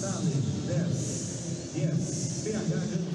Gonçalves, 10. Yes, PH Grande.